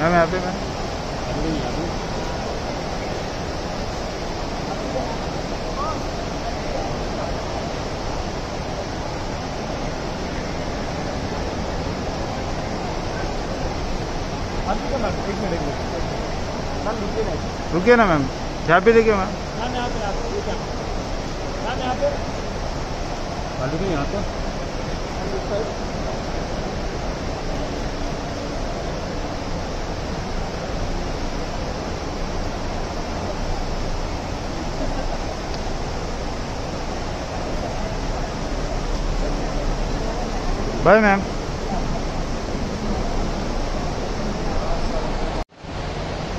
Ma'am यहाँ पे ma'am रुकिए ना मैम, यहाँ पे देखिए मैम, यहाँ पे bye ma'am.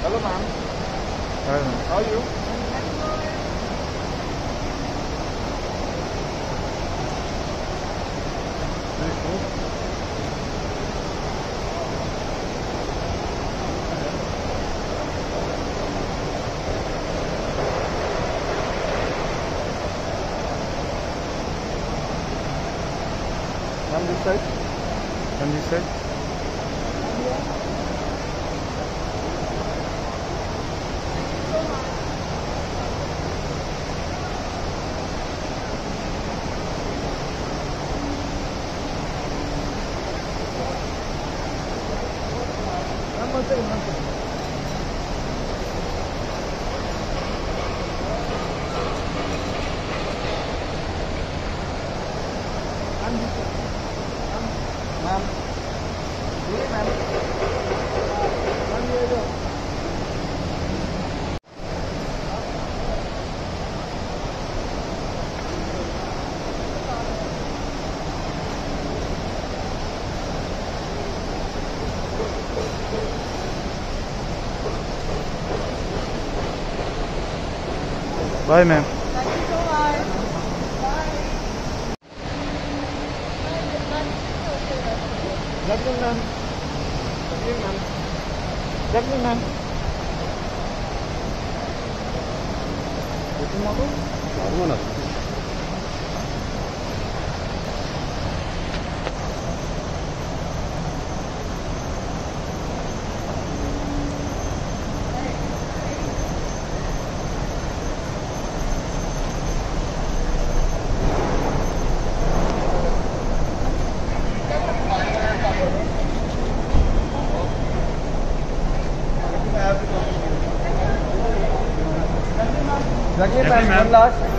Hello ma'am. Hi ma'am. How are you? Very good. From this side? From this side? Bye ma'am. Thank you so much. Bye. Jacqueline ma'am. Jacqueline ma'am. Jacqueline ma'am. Jacqueline ma'am. Jacqueline ma'am. Second time, one last.